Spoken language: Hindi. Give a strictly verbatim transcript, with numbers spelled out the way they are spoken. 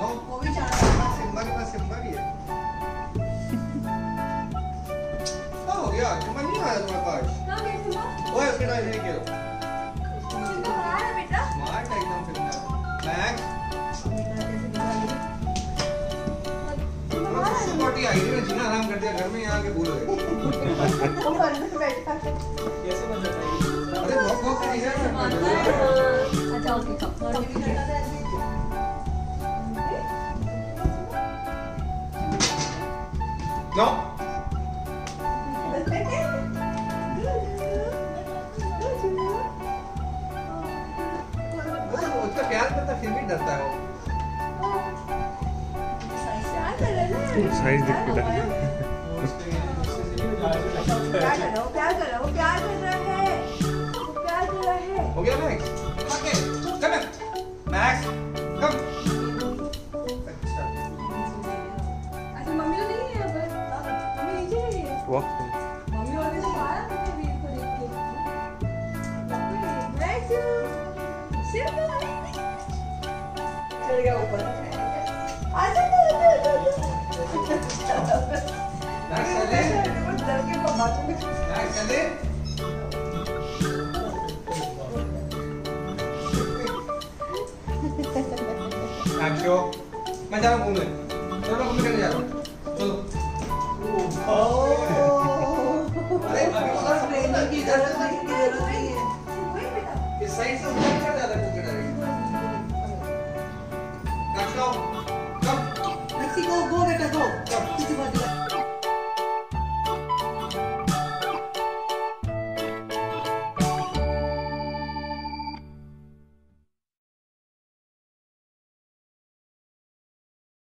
वो भी जा रहा है। सिम्बा के पास सिम्बा भी है। क्या हो गया? सिम्बा नहीं आया तुम्हारे पास? हाँ गया सिम्बा। ओए उसके टाइम नहीं किया। तो आ रहा बेटा। स्मार्ट है एकदम फिल्म का। बैग। सिम्बा टी आई थी जिन्ना आराम कर दिया घर में यहाँ के भूल गए। वो बंद से बैठा। कैसे बंद बैठा? अरे बहुत बहुत नहीं है। अच्छा ओके कप। No. उसका प्यार पता फिर भी डरता है वो। साइज़ देख के डर। प्यार कर रहा, प्यार कर रहा, प्यार कर रहा है, प्यार कर रहा है। हो गया मैक्स? ओके, कम है, मैक्स, कम। वाह मम्मी वाले से आया तो मैं वीर को देख के थैंक यू सिर्फ चल गया ऊपर आ जा ना चले बस डर के बातों में ना चले थैंक यू मैं जा रहा हूं घूमने चलो घूमने करने जा रहा हूं चलो अरे की जरूरत नहीं है। इस सही से क्या ज़्यादा कम। मैक्सिको गो बेटा गो।